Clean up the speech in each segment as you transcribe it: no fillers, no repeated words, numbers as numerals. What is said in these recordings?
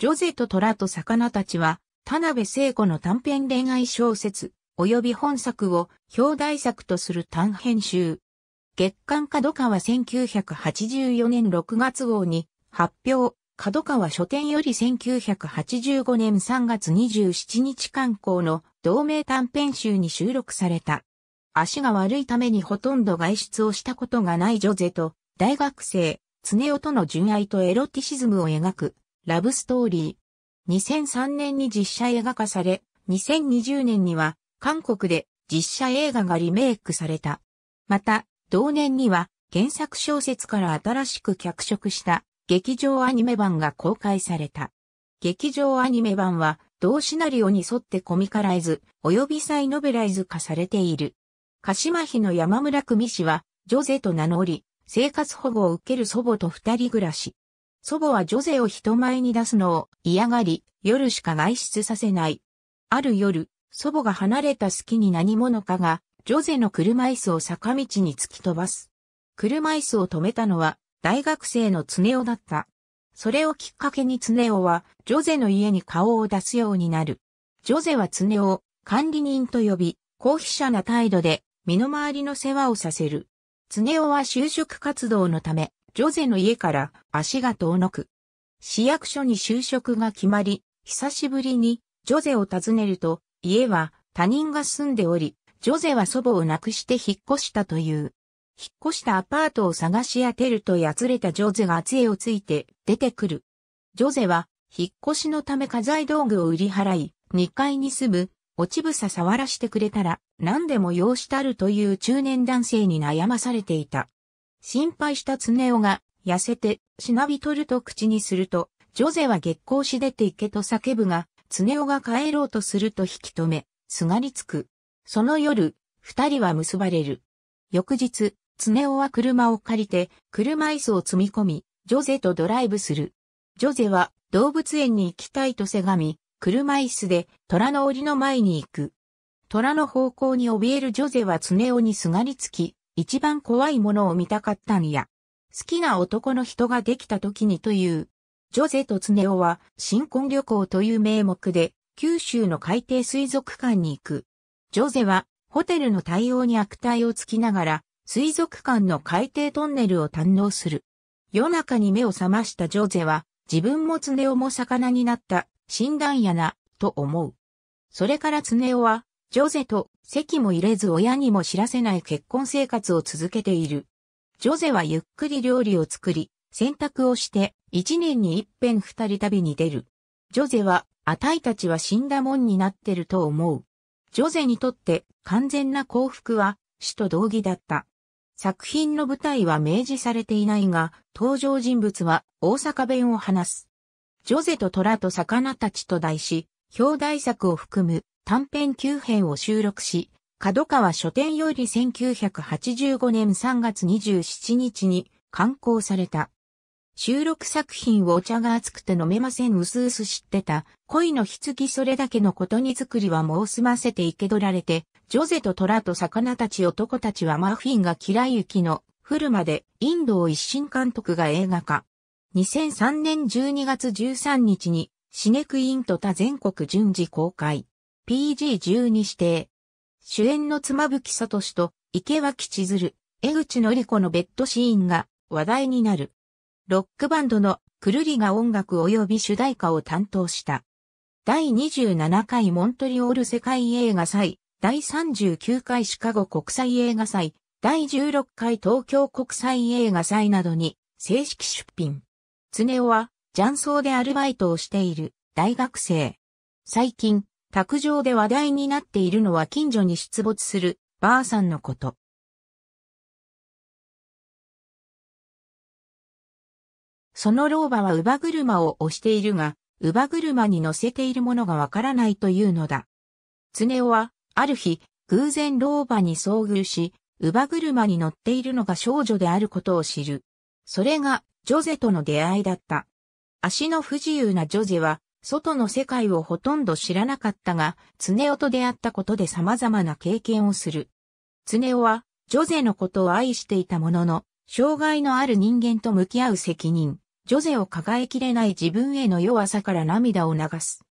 ジョゼと虎と魚たちは、田辺聖子の短編恋愛小説、及び本作を表題作とする短編集。月刊角川1984年6月号に発表、角川書店より1985年3月27日刊行の同名短編集に収録された。足が悪いためにほとんど外出をしたことがないジョゼと、大学生、常夫との純愛とエロティシズムを描く、ラブストーリー。2003年に実写映画化され、2020年には、韓国で実写映画がリメイクされた。また、同年には、原作小説から新しく脚色した、劇場アニメ版が公開された。劇場アニメ版は、同シナリオに沿ってコミカライズ、及びサイノベライズ化されている。鹿島市の山村久美氏は、ジョゼと名乗り、生活保護を受ける祖母と二人暮らし。祖母はジョゼを人前に出すのを嫌がり、夜しか外出させない。ある夜、祖母が離れた隙に何者かが、ジョゼの車椅子を坂道に突き飛ばす。車椅子を止めたのは、大学生の常夫だった。それをきっかけに常夫は、ジョゼの家に顔を出すようになる。ジョゼは常夫を管理人と呼び、高飛車な態度で、身の回りの世話をさせる。常夫は就職活動のため、ジョゼの家から足が遠のく。市役所に就職が決まり、久しぶりにジョゼを訪ねると、家は他人が住んでおり、ジョゼは祖母を亡くして引っ越したという。引っ越したアパートを探し当てるとやつれたジョゼが杖をついて出てくる。ジョゼは引っ越しのため家財道具を売り払い、2階に住む落ちぶさ触らしてくれたら何でも容したるという中年男性に悩まされていた。心配した常夫が痩せてしなびとると口にすると、ジョゼは激高し出て行けと叫ぶが、常夫が帰ろうとすると引き止め、すがりつく。その夜、二人は結ばれる。翌日、常夫は車を借りて、車椅子を積み込み、ジョゼとドライブする。ジョゼは動物園に行きたいとせがみ、車椅子で虎の檻の前に行く。虎の方向に怯えるジョゼは常夫にすがりつき、一番怖いものを見たかったんや。好きな男の人ができた時にという。ジョゼと常夫は新婚旅行という名目で、九州の海底水族館に行く。ジョゼはホテルの対応に悪態をつきながら、水族館の海底トンネルを堪能する。夜中に目を覚ましたジョゼは、自分も常夫も魚になった。死んだんやな、と思う。それから常夫は、ジョゼと籍も入れず親にも知らせない結婚生活を続けている。ジョゼはゆっくり料理を作り、洗濯をして、一年に一遍二人旅に出る。ジョゼは、あたいたちは死んだもんになってると思う。ジョゼにとって完全な幸福は、死と同義だった。作品の舞台は明示されていないが、登場人物は大阪弁を話す。ジョゼと虎と魚たちと題し、表題作を含む短編9編を収録し、角川書店より1985年3月27日に刊行された。収録作品をお茶が熱くて飲めませんうすうす知ってた。恋の棺それだけのことに作りはもう済ませて生け捕られて、ジョゼと虎と魚たち男たちはマフィンが嫌い雪の降るまでインドを一新監督が映画化。2003年12月13日にシネクインと他全国順次公開。PG12 指定。主演の妻夫木聡と池脇千鶴、江口のり子のベッドシーンが話題になる。ロックバンドのくるりが音楽及び主題歌を担当した。第27回モントリオール世界映画祭、第39回シカゴ国際映画祭、第16回東京国際映画祭などに正式出品。常夫は雀荘でアルバイトをしている大学生。最近、卓上で話題になっているのは近所に出没するばあさんのこと。その老婆は乳母車を押しているが、乳母車に乗せているものがわからないというのだ。常夫は、ある日、偶然老婆に遭遇し、乳母車に乗っているのが少女であることを知る。それが、ジョゼとの出会いだった。足の不自由なジョゼは、外の世界をほとんど知らなかったが、常夫と出会ったことで様々な経験をする。常夫は、ジョゼのことを愛していたものの、障害のある人間と向き合う責任、女性を抱えきれない自分への弱さから涙を流す。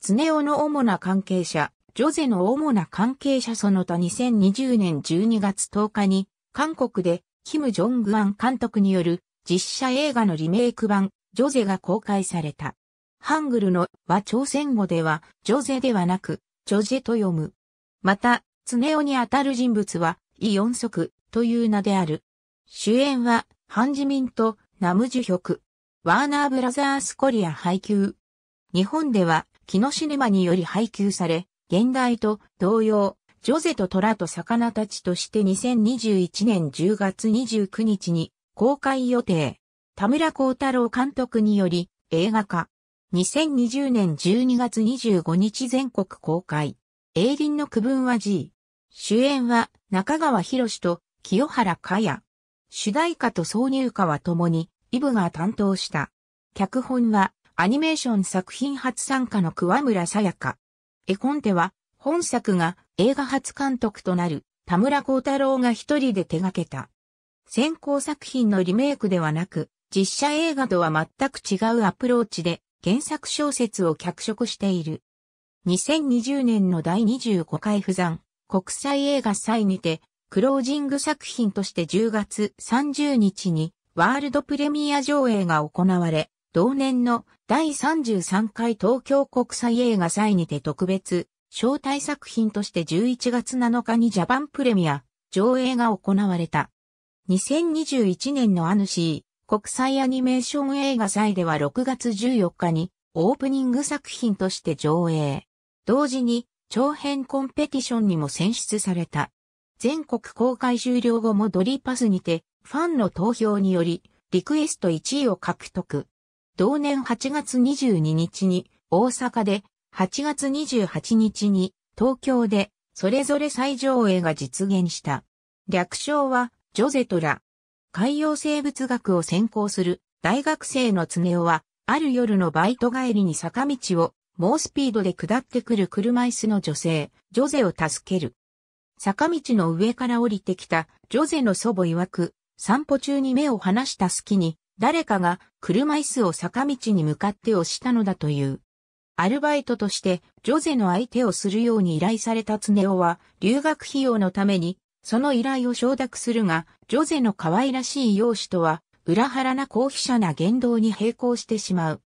常雄の主な関係者、女性の主な関係者その他2020年12月10日に、韓国で、キム・ジョングアン監督による実写映画のリメイク版、女性が公開された。ハングルのは朝鮮語では、女性ではなく、チョジェと読む。また、常雄にあたる人物は、イ・ヨンソクという名である。主演は、ハン・ジミンとナム・ジュヒョク。ワーナーブラザースコリア配給。日本では、キノシネマにより配給され、現代と同様、女性と虎と魚たちとして2021年10月29日に公開予定。田村光太郎監督により映画化。2020年12月25日全国公開。映倫の区分は G。主演は中川博史と清原果耶。主題歌と挿入歌は共にイブが担当した。脚本はアニメーション作品初参加の桑村さやか。絵コンテは本作が映画初監督となる田村光太郎が一人で手掛けた。先行作品のリメイクではなく実写映画とは全く違うアプローチで原作小説を脚色している。2020年の第25回釜山国際映画祭にてクロージング作品として10月30日にワールドプレミア上映が行われ、同年の第33回東京国際映画祭にて特別招待作品として11月7日にジャパンプレミア上映が行われた。2021年のアヌシー国際アニメーション映画祭では6月14日にオープニング作品として上映。同時に長編コンペティションにも選出された。全国公開終了後もドリパスにてファンの投票によりリクエスト1位を獲得。同年8月22日に大阪で、8月28日に東京でそれぞれ再上映が実現した。略称はジョゼトラ。海洋生物学を専攻する大学生の常雄は、ある夜のバイト帰りに坂道を猛スピードで下ってくる車椅子の女性、ジョゼを助ける。坂道の上から降りてきたジョゼの祖母曰く、散歩中に目を離した隙に、誰かが車椅子を坂道に向かって押したのだという。アルバイトとしてジョゼの相手をするように依頼された常雄は留学費用のためにその依頼を承諾するが、ジョゼの可愛らしい容姿とは裏腹な高飛車な言動に並行してしまう。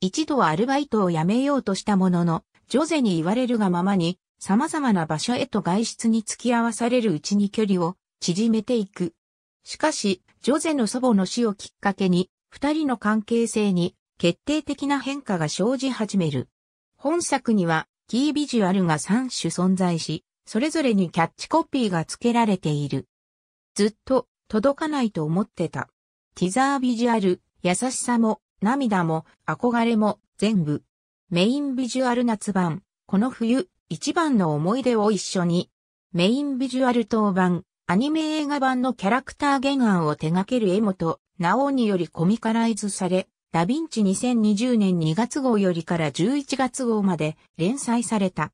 一度はアルバイトを辞めようとしたものの、ジョゼに言われるがままに様々な場所へと外出に付き合わされるうちに距離を縮めていく。しかし、ジョゼの祖母の死をきっかけに、二人の関係性に決定的な変化が生じ始める。本作には、キービジュアルが3種存在し、それぞれにキャッチコピーが付けられている。ずっと、届かないと思ってた。ティザービジュアル、優しさも、涙も、憧れも、全部。メインビジュアル夏版、この冬、一番の思い出を一緒に。メインビジュアル当番。アニメ映画版のキャラクター原案を手掛ける江本直によりコミカライズされ、ダヴィンチ2020年2月号よりから11月号まで連載された。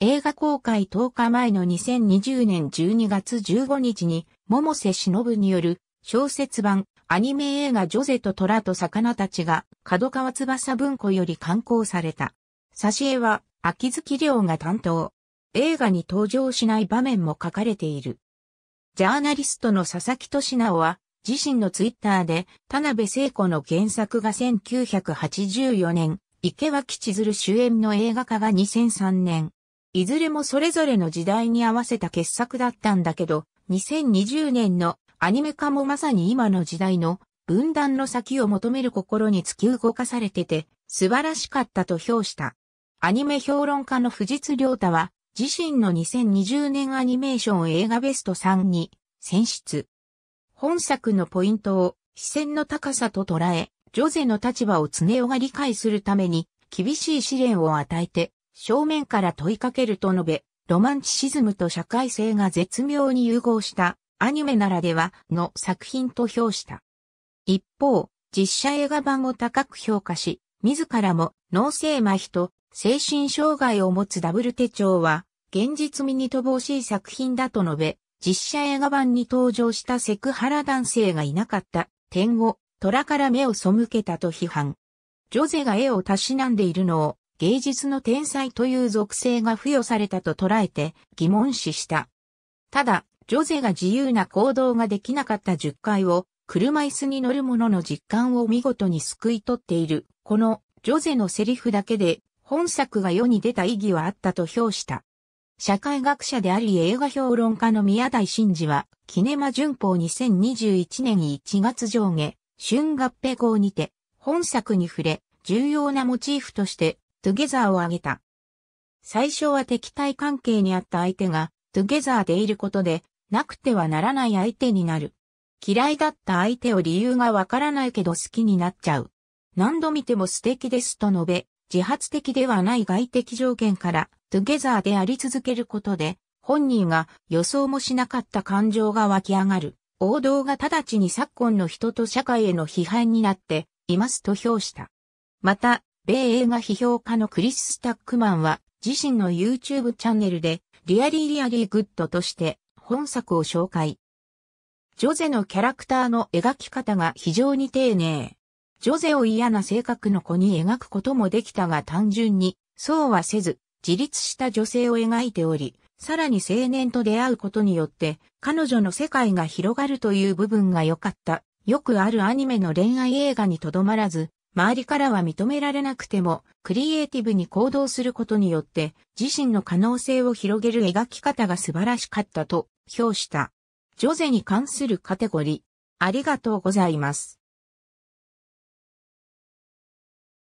映画公開10日前の2020年12月15日に、百瀬忍による小説版アニメ映画女性と虎と魚たちが角川翼文庫より刊行された。挿絵は秋月亮が担当。映画に登場しない場面も書かれている。ジャーナリストの佐々木俊直は自身のツイッターで田辺聖子の原作が1984年、池脇千鶴主演の映画化が2003年。いずれもそれぞれの時代に合わせた傑作だったんだけど、2020年のアニメ化もまさに今の時代の分断の先を求める心に突き動かされてて素晴らしかったと評した。アニメ評論家の藤津亮太は、自身の2020年アニメーション映画ベスト3に選出。本作のポイントを視線の高さと捉え、ジョゼの立場を常雄が理解するために厳しい試練を与えて正面から問いかけると述べ、ロマンチシズムと社会性が絶妙に融合したアニメならではの作品と評した。一方、実写映画版を高く評価し、自らも脳性麻痺と精神障害を持つダブル手帳は、現実味に乏しい作品だと述べ、実写映画版に登場したセクハラ男性がいなかった点を虎から目を背けたと批判。ジョゼが絵をたしなんでいるのを芸術の天才という属性が付与されたと捉えて疑問視した。ただ、ジョゼが自由な行動ができなかった10階を車椅子に乗る者の実感を見事に救い取っている。このジョゼのセリフだけで本作が世に出た意義はあったと評した。社会学者であり映画評論家の宮台真司は、キネマ旬報2021年1月上下、春合併号にて、本作に触れ、重要なモチーフとして、トゥゲザーを挙げた。最初は敵対関係にあった相手が、トゥゲザーでいることで、なくてはならない相手になる。嫌いだった相手を理由がわからないけど好きになっちゃう。何度見ても素敵ですと述べ、自発的ではない外的条件から、トゥゲザーであり続けることで、本人が予想もしなかった感情が湧き上がる。王道が直ちに昨今の人と社会への批判になっていますと評した。また、米映画批評家のクリス・スタックマンは、自身の YouTube チャンネルで、リアリー・リアリー・グッドとして、本作を紹介。ジョゼのキャラクターの描き方が非常に丁寧。ジョゼを嫌な性格の子に描くこともできたが単純に、そうはせず、自立した女性を描いており、さらに青年と出会うことによって、彼女の世界が広がるという部分が良かった。よくあるアニメの恋愛映画にとどまらず、周りからは認められなくても、クリエイティブに行動することによって、自身の可能性を広げる描き方が素晴らしかったと評した。ジョゼに関するカテゴリー。ありがとうございます。